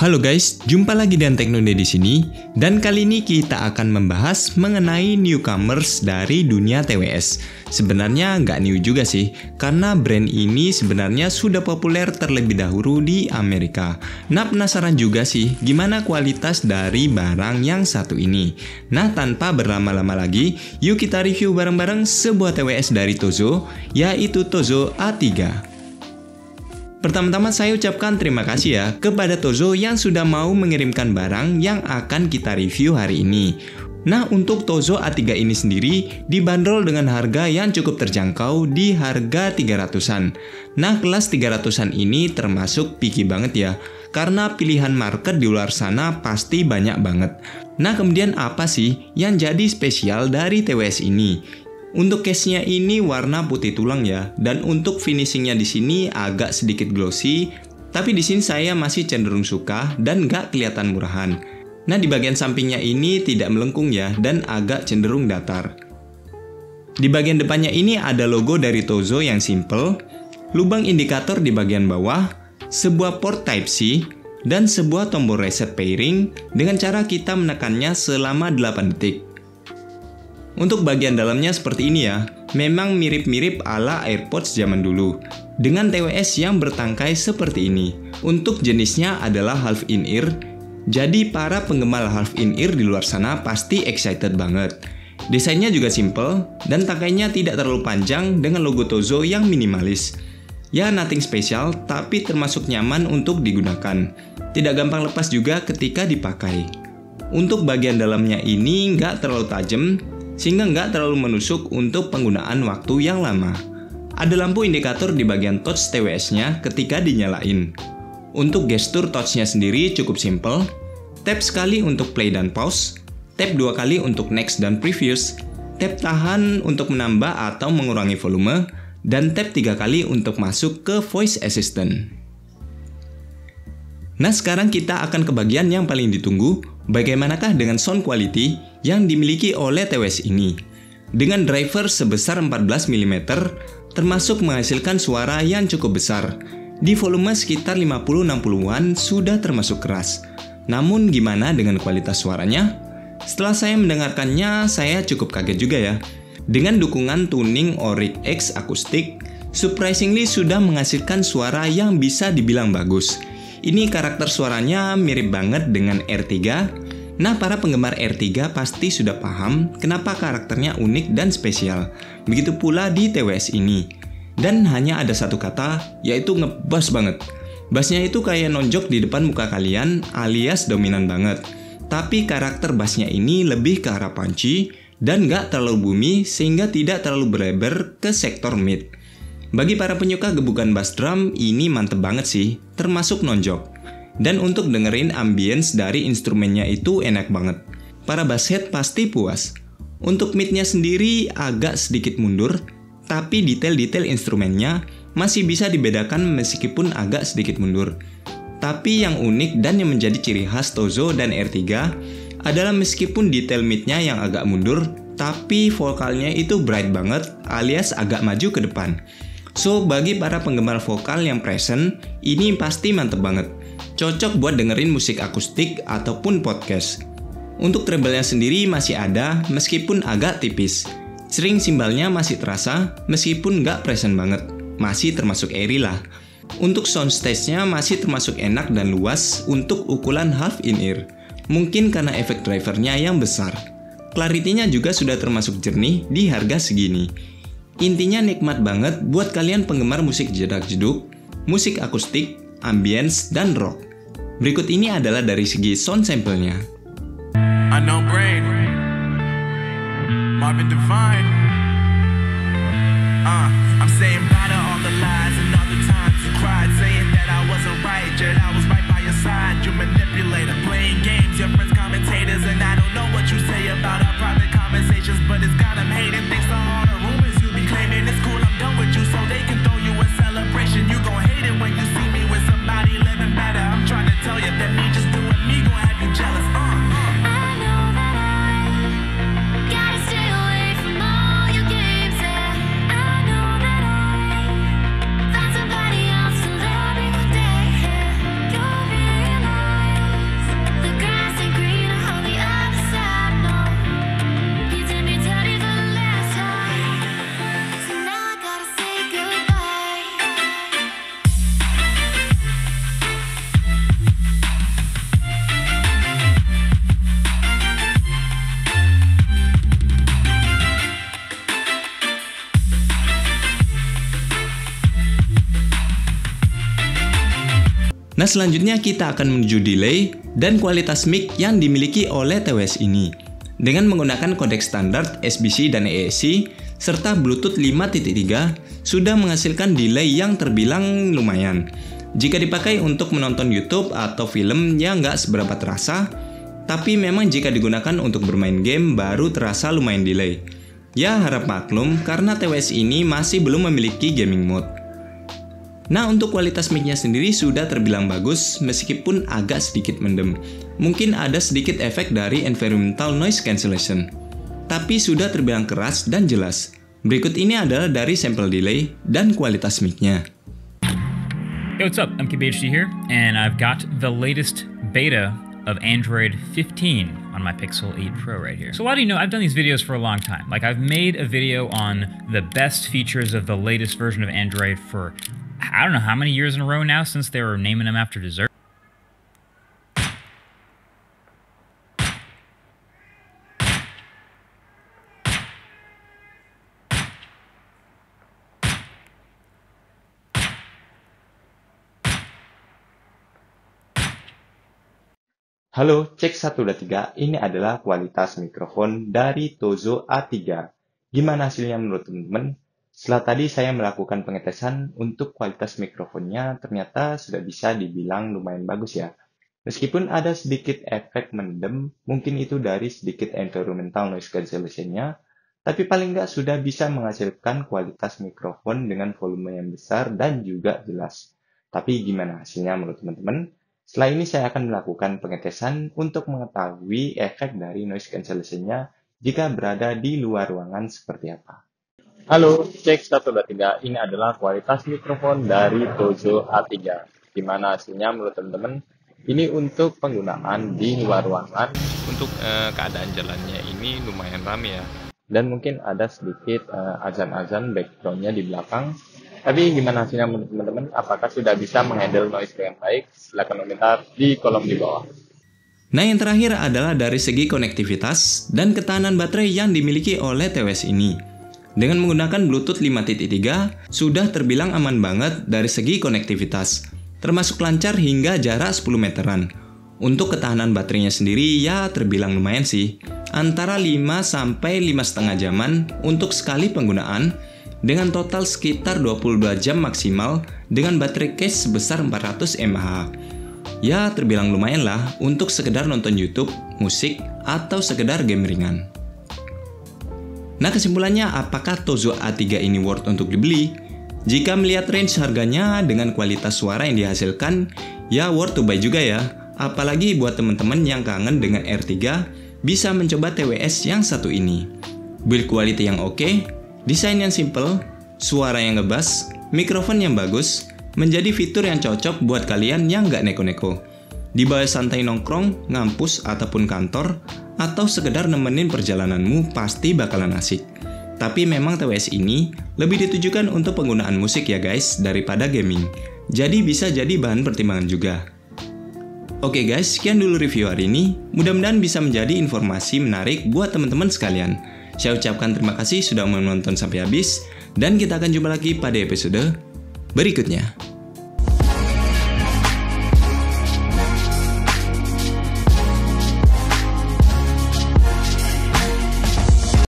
Halo guys, jumpa lagi dengan Technowday di sini, dan kali ini kita akan membahas mengenai newcomers dari dunia TWS. Sebenarnya nggak new juga sih, karena brand ini sebenarnya sudah populer terlebih dahulu di Amerika. Nah, penasaran juga sih gimana kualitas dari barang yang satu ini. Nah, tanpa berlama-lama lagi, yuk kita review bareng-bareng sebuah TWS dari Tozo, yaitu Tozo A3. Pertama-tama saya ucapkan terima kasih ya kepada Tozo yang sudah mau mengirimkan barang yang akan kita review hari ini. Nah, untuk Tozo A3 ini sendiri dibanderol dengan harga yang cukup terjangkau di harga 300-an. Nah, kelas 300-an ini termasuk picky banget ya, karena pilihan market di luar sana pasti banyak banget. Nah, kemudian apa sih yang jadi spesial dari TWS ini? Untuk case-nya ini warna putih tulang ya, dan untuk finishingnya di sini agak sedikit glossy, tapi di sini saya masih cenderung suka dan nggak kelihatan murahan. Nah, di bagian sampingnya ini tidak melengkung ya, dan agak cenderung datar. Di bagian depannya ini ada logo dari Tozo yang simple, lubang indikator di bagian bawah, sebuah port Type-C, dan sebuah tombol reset pairing dengan cara kita menekannya selama 8 detik. Untuk bagian dalamnya seperti ini ya, memang mirip-mirip ala AirPods zaman dulu, dengan TWS yang bertangkai seperti ini. Untuk jenisnya adalah half in-ear, jadi para penggemar half in-ear di luar sana pasti excited banget. Desainnya juga simple, dan tangkainya tidak terlalu panjang dengan logo Tozo yang minimalis. Ya, nothing special, tapi termasuk nyaman untuk digunakan. Tidak gampang lepas juga ketika dipakai. Untuk bagian dalamnya ini nggak terlalu tajam, sehingga nggak terlalu menusuk untuk penggunaan waktu yang lama. Ada lampu indikator di bagian touch TWS-nya ketika dinyalain. Untuk gestur touch-nya sendiri cukup simple, tap sekali untuk play dan pause, tap 2 kali untuk next dan previous, tap tahan untuk menambah atau mengurangi volume, dan tap 3 kali untuk masuk ke voice assistant. Nah, sekarang kita akan ke bagian yang paling ditunggu, bagaimanakah dengan sound quality yang dimiliki oleh TWS ini. Dengan driver sebesar 14 mm, termasuk menghasilkan suara yang cukup besar. Di volume sekitar 50-60-an sudah termasuk keras. Namun gimana dengan kualitas suaranya? Setelah saya mendengarkannya, saya cukup kaget juga ya. Dengan dukungan tuning ORIX akustik, surprisingly sudah menghasilkan suara yang bisa dibilang bagus. Ini karakter suaranya mirip banget dengan R3. Nah, para penggemar R3 pasti sudah paham kenapa karakternya unik dan spesial. Begitu pula di TWS ini. Dan hanya ada satu kata, yaitu ngebass banget. Bassnya itu kayak nonjok di depan muka kalian, alias dominan banget. Tapi karakter bassnya ini lebih ke arah punchy dan nggak terlalu bumi, sehingga tidak terlalu berlebar ke sektor mid. Bagi para penyuka gebukan bass drum, ini mantep banget sih, termasuk nonjok. Dan untuk dengerin ambience dari instrumennya itu enak banget. Para basshead pasti puas. Untuk midnya sendiri agak sedikit mundur, tapi detail-detail instrumennya masih bisa dibedakan meskipun agak sedikit mundur. Tapi yang unik dan yang menjadi ciri khas Tozo dan R3 adalah meskipun detail midnya yang agak mundur, tapi vokalnya itu bright banget, alias agak maju ke depan. So, bagi para penggemar vokal yang present, ini pasti mantep banget. Cocok buat dengerin musik akustik ataupun podcast. Untuk treble-nya sendiri masih ada, meskipun agak tipis. String simbalnya masih terasa, meskipun nggak present banget. Masih termasuk airy lah. Untuk soundstage-nya masih termasuk enak dan luas untuk ukuran half in-ear. Mungkin karena efek drivernya yang besar. Clarity-nya juga sudah termasuk jernih di harga segini. Intinya nikmat banget buat kalian penggemar musik jedak-jeduk, musik akustik, ambience, dan rock. Berikut ini adalah dari segi sound sampelnya. selanjutnya kita akan menuju delay dan kualitas mic yang dimiliki oleh TWS ini dengan menggunakan kodek standar SBC dan AAC serta Bluetooth 5.3 sudah menghasilkan delay yang terbilang lumayan jika dipakai untuk menonton YouTube atau film yang nggak seberapa terasa, tapi memang jika digunakan untuk bermain game baru terasa lumayan delay. Ya harap maklum karena TWS ini masih belum memiliki gaming mode. Nah, untuk kualitas mic-nya sendiri sudah terbilang bagus meskipun agak sedikit mendem. Mungkin ada sedikit efek dari environmental noise cancellation. Tapi sudah terbilang keras dan jelas. Berikut ini adalah dari sampel delay dan kualitas mic-nya. Hey, what's up? MKBHD here and I've got the latest beta of Android 15 on my Pixel 8 Pro right here. So why do you know I've done these videos for a long time? Like I've made a video on the best features of the latest version of Android for I don't know how many years in a row now since they were naming them after dessert. Halo, cek 1, 2, 3. Ini adalah kualitas mikrofon dari Tozo A3. Gimana hasilnya menurut teman-teman? Setelah tadi saya melakukan pengetesan untuk kualitas mikrofonnya ternyata sudah bisa dibilang lumayan bagus ya. Meskipun ada sedikit efek mendem, mungkin itu dari sedikit environmental noise cancellation-nya, tapi paling nggak sudah bisa menghasilkan kualitas mikrofon dengan volume yang besar dan juga jelas. Tapi gimana hasilnya menurut teman-teman? Setelah ini saya akan melakukan pengetesan untuk mengetahui efek dari noise cancellation-nya jika berada di luar ruangan seperti apa. Halo, cek 1, 2, 3. Ini adalah kualitas mikrofon dari Tozo A3. Gimana hasilnya menurut teman-teman? Ini untuk penggunaan di luar ruangan. Untuk keadaan jalannya ini lumayan ramai ya. Dan mungkin ada sedikit azan-azan backgroundnya di belakang. Tapi gimana hasilnya menurut teman-teman? Apakah sudah bisa menghandle noise dengan baik? Silahkan komentar di kolom di bawah. Nah, yang terakhir adalah dari segi konektivitas dan ketahanan baterai yang dimiliki oleh TWS ini. Dengan menggunakan Bluetooth 5.3, sudah terbilang aman banget dari segi konektivitas, termasuk lancar hingga jarak 10 meteran. Untuk ketahanan baterainya sendiri ya terbilang lumayan sih, antara 5 sampai 5,5 jaman untuk sekali penggunaan, dengan total sekitar 22 jam maksimal dengan baterai cas sebesar 400 mAh. Ya terbilang lumayan lah untuk sekedar nonton YouTube, musik, atau sekedar game ringan. Nah, kesimpulannya apakah Tozo A3 ini worth untuk dibeli? Jika melihat range harganya dengan kualitas suara yang dihasilkan, ya worth to buy juga ya. Apalagi buat teman-teman yang kangen dengan R3, bisa mencoba TWS yang satu ini. Build quality yang oke, desain yang simple, suara yang ngebass, mikrofon yang bagus, menjadi fitur yang cocok buat kalian yang nggak neko-neko. Dibawa santai nongkrong, ngampus, ataupun kantor, atau sekedar nemenin perjalananmu pasti bakalan asik. Tapi memang TWS ini lebih ditujukan untuk penggunaan musik ya guys daripada gaming. Jadi bisa jadi bahan pertimbangan juga. Oke guys, sekian dulu review hari ini. Mudah-mudahan bisa menjadi informasi menarik buat teman-teman sekalian. Saya ucapkan terima kasih sudah menonton sampai habis dan kita akan jumpa lagi pada episode berikutnya.